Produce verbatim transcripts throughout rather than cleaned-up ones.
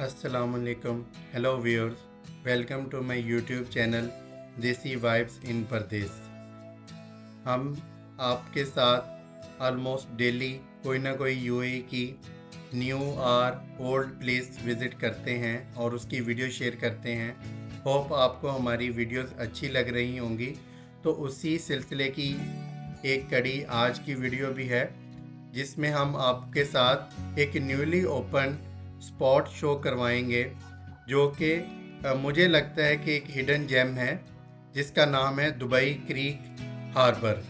Assalamualaikum, hello viewers, welcome to my YouTube channel Desi Vibes in Pardesh। हम आपके साथ almost daily कोई ना कोई यूएई की न्यू और ओल्ड प्लेस विज़िट करते हैं और उसकी वीडियो शेयर करते हैं। होप आपको हमारी वीडियोस अच्छी लग रही होंगी। तो उसी सिलसिले की एक कड़ी आज की वीडियो भी है जिसमें हम आपके साथ एक न्यूली ओपन स्पॉट शो करवाएंगे जो कि मुझे लगता है कि एक हिडन जेम है जिसका नाम है Dubai Creek Harbour.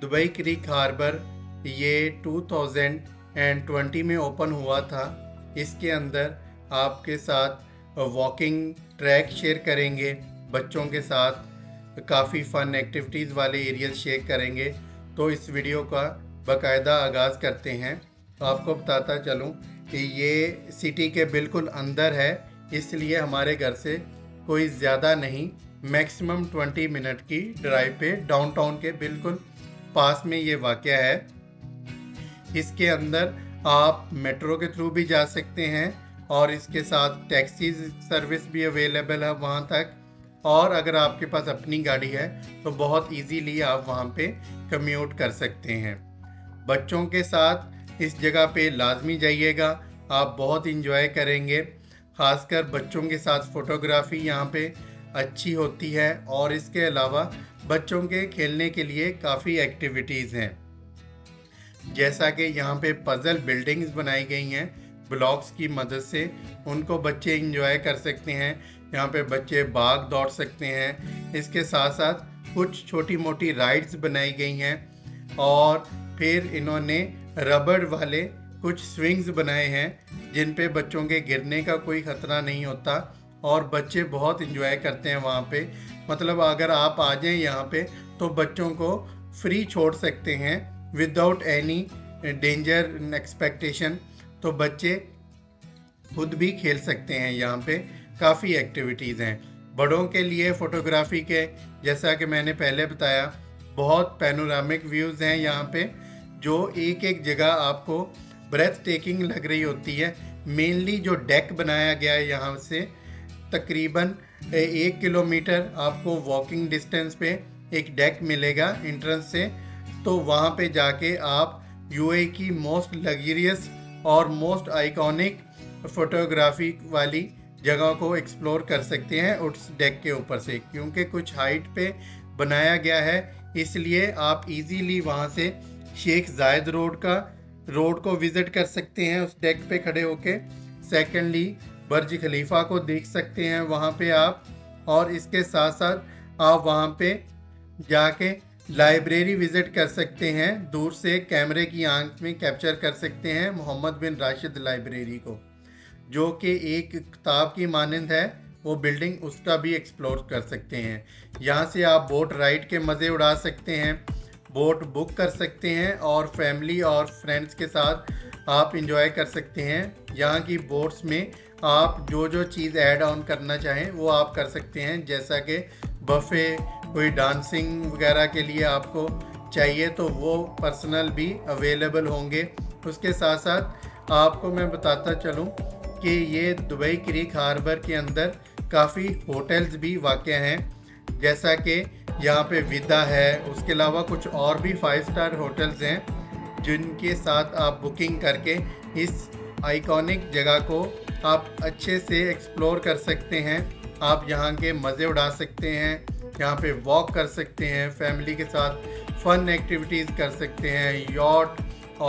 Dubai Creek Harbour ये टू थाउजेंड ट्वेंटी में ओपन हुआ था। इसके अंदर आपके साथ वॉकिंग ट्रैक शेयर करेंगे, बच्चों के साथ काफ़ी फ़न एक्टिविटीज़ वाले एरियाज शेयर करेंगे। तो इस वीडियो का बाकायदा आगाज़ करते हैं। तो आपको बताता चलूं कि ये सिटी के बिल्कुल अंदर है, इसलिए हमारे घर से कोई ज़्यादा नहीं, मैक्सिमम ट्वेंटी मिनट की ड्राइव पे डाउनटाउन के बिल्कुल पास में ये वाक़या है। इसके अंदर आप मेट्रो के थ्रू भी जा सकते हैं और इसके साथ टैक्सी सर्विस भी अवेलेबल है वहाँ तक, और अगर आपके पास अपनी गाड़ी है तो बहुत ईजीली आप वहाँ पे कम्यूट कर सकते हैं। बच्चों के साथ इस जगह पे लाजमी जाइएगा, आप बहुत इंजॉय करेंगे। ख़ासकर बच्चों के साथ फ़ोटोग्राफ़ी यहाँ पे अच्छी होती है और इसके अलावा बच्चों के खेलने के लिए काफ़ी एक्टिविटीज़ हैं, जैसा कि यहाँ पे पज़ल बिल्डिंग्स बनाई गई हैं ब्लॉक्स की मदद से, उनको बच्चे इंजॉय कर सकते हैं। यहाँ पे बच्चे भाग दौड़ सकते हैं। इसके साथ साथ कुछ छोटी मोटी राइड्स बनाई गई हैं और फिर इन्होंने रबड़ वाले कुछ स्विंग्स बनाए हैं जिन पे बच्चों के गिरने का कोई ख़तरा नहीं होता और बच्चे बहुत इंजॉय करते हैं वहाँ पे। मतलब अगर आप आ जाएँ यहाँ पे तो बच्चों को फ्री छोड़ सकते हैं विदाउट एनी डेंजर एक्सपेक्टेशन, तो बच्चे खुद भी खेल सकते हैं। यहाँ पे काफ़ी एक्टिविटीज़ हैं। बड़ों के लिए फ़ोटोग्राफी के, जैसा कि मैंने पहले बताया, बहुत पैनोरामिक व्यूज़ हैं यहाँ पे जो एक एक जगह आपको ब्रेथ टेकिंग लग रही होती है। मेनली जो डेक बनाया गया है यहाँ से तकरीबन एक किलोमीटर आपको वॉकिंग डिस्टेंस पे एक डेक मिलेगा एंट्रेंस से, तो वहाँ पे जाके आप यूएई की मोस्ट लग्जरियस और मोस्ट आइकॉनिक फ़ोटोग्राफी वाली जगह को एक्सप्लोर कर सकते हैं उस डेक के ऊपर से। क्योंकि कुछ हाइट पे बनाया गया है इसलिए आप इजीली वहाँ से शेख जायद रोड का रोड को विज़िट कर सकते हैं उस डेक पे खड़े होके। सेकेंडली बर्ज खलीफा को देख सकते हैं वहाँ पे आप, और इसके साथ साथ आप वहाँ पे जाके लाइब्रेरी विज़िट कर सकते हैं, दूर से कैमरे की आंख में कैप्चर कर सकते हैं मोहम्मद बिन राशिद लाइब्रेरी को, जो कि एक किताब की मानंद है वो बिल्डिंग, उसका भी एक्सप्लोर कर सकते हैं। यहाँ से आप बोट राइड के मज़े उड़ा सकते हैं, बोट बुक कर सकते हैं और फैमिली और फ्रेंड्स के साथ आप इंजॉय कर सकते हैं। यहाँ की बोट्स में आप जो जो चीज़ ऐड ऑन करना चाहें वो आप कर सकते हैं, जैसा कि बफ़े, कोई डांसिंग वगैरह के लिए आपको चाहिए तो वो पर्सनल भी अवेलेबल होंगे। उसके साथ साथ आपको मैं बताता चलूं कि ये दुबई क्रीक हार्बर के अंदर काफ़ी होटल्स भी वाक़या हैं, जैसा कि यहाँ पे विदा है। उसके अलावा कुछ और भी फाइव स्टार होटल्स हैं जिनके साथ आप बुकिंग करके इस आइकॉनिक जगह को आप अच्छे से एक्सप्लोर कर सकते हैं। आप यहाँ के मज़े उड़ा सकते हैं, यहाँ पे वॉक कर सकते हैं, फैमिली के साथ फन एक्टिविटीज़ कर सकते हैं, यॉट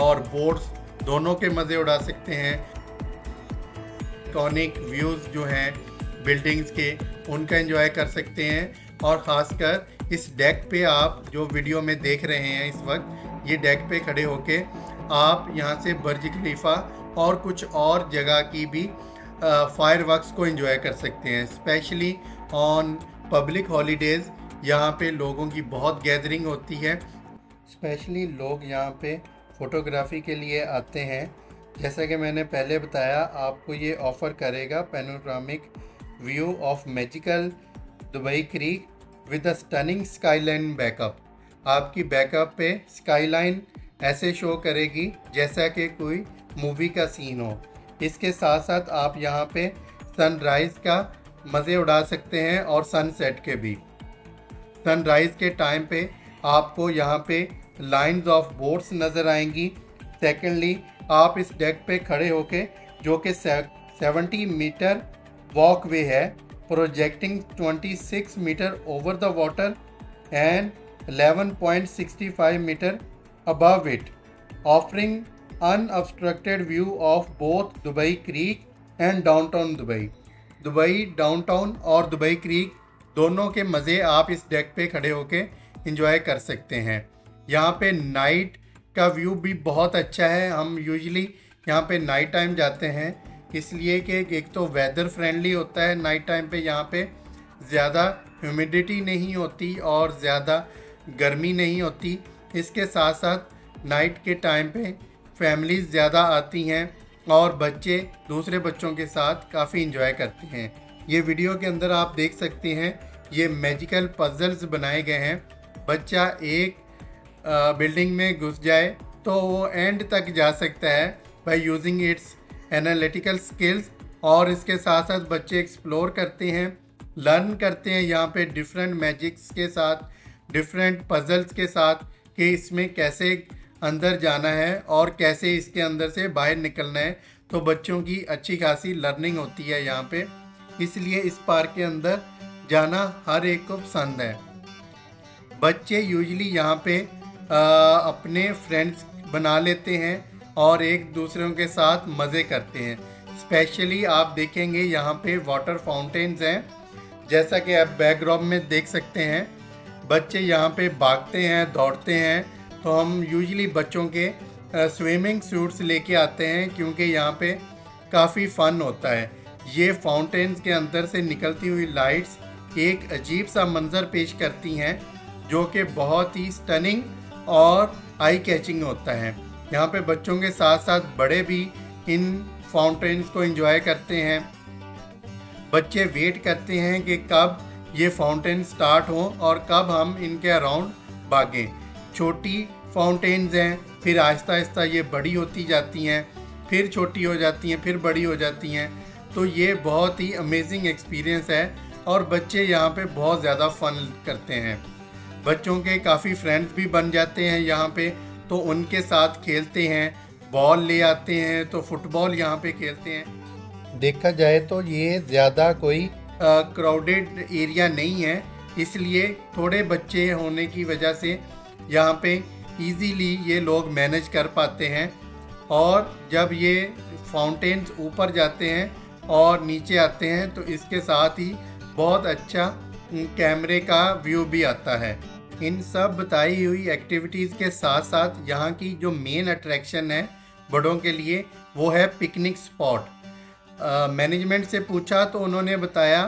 और बोट्स दोनों के मज़े उड़ा सकते हैं। आइकॉनिक व्यूज़ जो हैं बिल्डिंग्स के उनका एंजॉय कर सकते हैं, और ख़ासकर इस डेक पे आप जो वीडियो में देख रहे हैं इस वक्त, ये डेक पे खड़े होके आप यहाँ से बर्ज खलीफा और कुछ और जगह की भी फायर वर्क्स को एंजॉय कर सकते हैं। स्पेशली ऑन पब्लिक हॉलीडेज़ यहाँ पे लोगों की बहुत गैदरिंग होती है, स्पेशली लोग यहाँ पे फ़ोटोग्राफ़ी के लिए आते हैं। जैसा कि मैंने पहले बताया, आपको ये ऑफ़र करेगा panoramic view of magical Dubai Creek with a stunning skyline backup. आपकी बैकअप पे स्काईलाइन ऐसे शो करेगी जैसा कि कोई मूवी का सीन हो। इसके साथ साथ आप यहाँ पे सनराइज़ का मज़े उड़ा सकते हैं और सनसेट के भी। सनराइज़ के टाइम पे आपको यहाँ पे लाइंस ऑफ बोट्स नज़र आएंगी। सेकेंडली आप इस डेक पे खड़े होके, जो कि सेवेंटी मीटर वॉकवे है, प्रोजेक्टिंग छब्बीस metre over the water and eleven point six five metre above it, offering unobstructed view of both Dubai Creek and downtown Dubai। Dubai downtown और दुबई क्रीक दोनों के मज़े आप इस डेक पे खड़े होके इंजॉय कर सकते हैं। यहाँ पे नाइट का व्यू भी बहुत अच्छा है। हम यूजली यहाँ पे नाइट टाइम जाते हैं, इसलिए कि एक तो वेदर फ्रेंडली होता है। नाइट टाइम पे यहाँ पे ज़्यादा ह्यूमिडिटी नहीं होती और ज़्यादा गर्मी नहीं होती। इसके साथ साथ नाइट के टाइम पे फैमिलीज़ ज़्यादा आती हैं और बच्चे दूसरे बच्चों के साथ काफ़ी इंजॉय करते हैं। ये वीडियो के अंदर आप देख सकते हैं, ये मैजिकल पजल्स बनाए गए हैं। बच्चा एक बिल्डिंग में घुस जाए तो वो एंड तक जा सकता है by using its analytical skills. और इसके साथ साथ बच्चे एक्सप्लोर करते हैं, लर्न करते हैं यहाँ पे डिफरेंट मैजिक्स के साथ, डिफरेंट पजल्स के साथ, कि इसमें कैसे अंदर जाना है और कैसे इसके अंदर से बाहर निकलना है। तो बच्चों की अच्छी खासी लर्निंग होती है यहाँ पे, इसलिए इस पार्क के अंदर जाना हर एक को पसंद है। बच्चे यूजली यहाँ पे आ, अपने फ्रेंड्स बना लेते हैं और एक दूसरों के साथ मज़े करते हैं। स्पेशली आप देखेंगे यहाँ पे वाटर फाउंटेन्स हैं, जैसा कि आप बैकग्राउंड में देख सकते हैं। बच्चे यहाँ पे भागते हैं, दौड़ते हैं। तो हम यूजुअली बच्चों के स्विमिंग सूट्स लेके आते हैं, क्योंकि यहाँ पे काफ़ी फन होता है। ये फाउंटेन्स के अंदर से निकलती हुई लाइट्स एक अजीब सा मंजर पेश करती हैं, जो कि बहुत ही स्टनिंग और आई कैचिंग होता है। यहाँ पे बच्चों के साथ साथ बड़े भी इन फाउंटेन्स को एंजॉय करते हैं। बच्चे वेट करते हैं कि कब ये फाउंटेन स्टार्ट हो और कब हम इनके अराउंड भागें। छोटी फाउंटेन्स हैं, फिर आहिस्ता आहिस्ता ये बड़ी होती जाती हैं, फिर छोटी हो जाती हैं, फिर बड़ी हो जाती हैं। तो ये बहुत ही अमेजिंग एक्सपीरियंस है और बच्चे यहाँ पे बहुत ज़्यादा फन करते हैं। बच्चों के काफ़ी फ्रेंड्स भी बन जाते हैं यहाँ पे, तो उनके साथ खेलते हैं, बॉल ले आते हैं तो फुटबॉल यहाँ पे खेलते हैं। देखा जाए तो ये ज़्यादा कोई क्राउडेड एरिया नहीं है, इसलिए थोड़े बच्चे होने की वजह से यहाँ पे इजीली ये लोग मैनेज कर पाते हैं। और जब ये फाउंटेन्स ऊपर जाते हैं और नीचे आते हैं तो इसके साथ ही बहुत अच्छा कैमरे का व्यू भी आता है। इन सब बताई हुई एक्टिविटीज़ के साथ साथ यहाँ की जो मेन अट्रैक्शन है बड़ों के लिए, वो है पिकनिक स्पॉट। मैनेजमेंट से पूछा तो उन्होंने बताया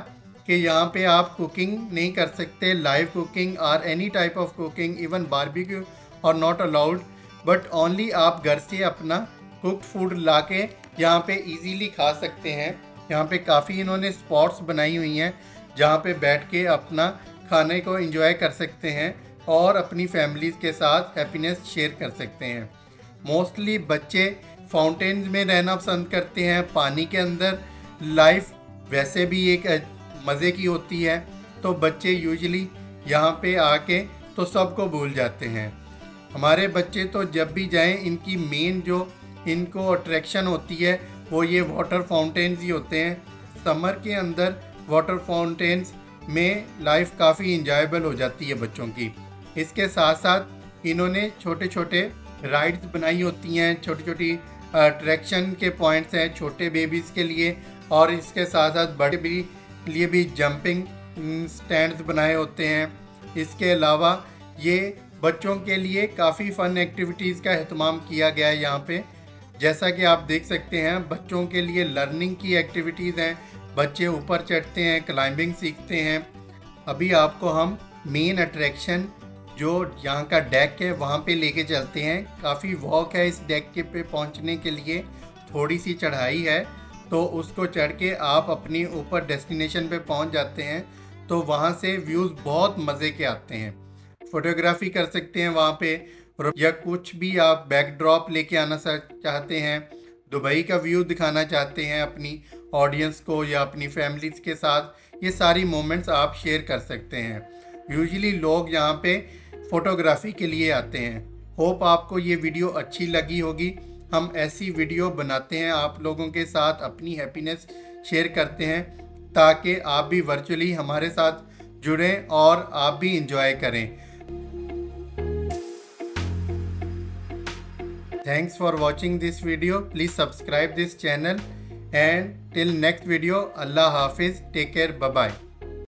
कि यहाँ पे आप कुकिंग नहीं कर सकते, लाइव कुकिंग और any type of cooking, even barbecue और नॉट अलाउड, बट ओनली आप घर से अपना कुक फूड ला के यहाँ पे इजीली खा सकते हैं। यहाँ पे काफ़ी इन्होंने स्पॉट्स बनाई हुई हैं जहाँ पे बैठ के अपना खाने को एंजॉय कर सकते हैं और अपनी फैमिलीज़ के साथ हैप्पीनेस शेयर कर सकते हैं। मोस्टली बच्चे फाउंटेन्स में रहना पसंद करते हैं। पानी के अंदर लाइफ वैसे भी एक मज़े की होती है, तो बच्चे यूजुअली यहाँ पे आके तो सबको भूल जाते हैं। हमारे बच्चे तो जब भी जाएं, इनकी मेन जो इनको अट्रैक्शन होती है वो ये वाटर फाउंटेन्स ही होते हैं। समर के अंदर वाटर फाउंटेन्स में लाइफ काफ़ी इंजॉयबल हो जाती है बच्चों की। इसके साथ साथ इन्होंने छोटे छोटे राइड्स बनाई होती हैं, छोटी छोटी अट्रैक्शन के पॉइंट्स हैं छोटे बेबीज़ के लिए, और इसके साथ साथ बड़े भी लिए भी जंपिंग स्टैंड्स बनाए होते हैं। इसके अलावा ये बच्चों के लिए काफ़ी फ़न एक्टिविटीज़ का अहतमाम किया गया है यहाँ पे। जैसा कि आप देख सकते हैं, बच्चों के लिए लर्निंग की एक्टिविटीज़ हैं। बच्चे ऊपर चढ़ते हैं, क्लाइंबिंग सीखते हैं। अभी आपको हम मेन अट्रैक्शन जो यहाँ का डेक है वहाँ पे लेके चलते हैं। काफ़ी वॉक है इस डेक के पे पहुँचने के लिए, थोड़ी सी चढ़ाई है, तो उसको चढ़ के आप अपनी ऊपर डेस्टिनेशन पे पहुँच जाते हैं। तो वहाँ से व्यूज़ बहुत मज़े के आते हैं। फ़ोटोग्राफी कर सकते हैं वहाँ पे, या कुछ भी आप बैकड्रॉप लेके आना चाहते हैं दुबई का व्यू दिखाना चाहते हैं अपनी ऑडियंस को या अपनी फैमिलीज़ के साथ, ये सारी मोमेंट्स आप शेयर कर सकते हैं। यूजुअली लोग यहाँ पे फ़ोटोग्राफी के लिए आते हैं। होप आपको ये वीडियो अच्छी लगी होगी। हम ऐसी वीडियो बनाते हैं, आप लोगों के साथ अपनी हैप्पीनेस शेयर करते हैं ताकि आप भी वर्चुअली हमारे साथ जुड़ें और आप भी इंजॉय करें। Thanks for watching this video. Please subscribe this channel and till next video, Allah Hafiz. Take care. Bye bye.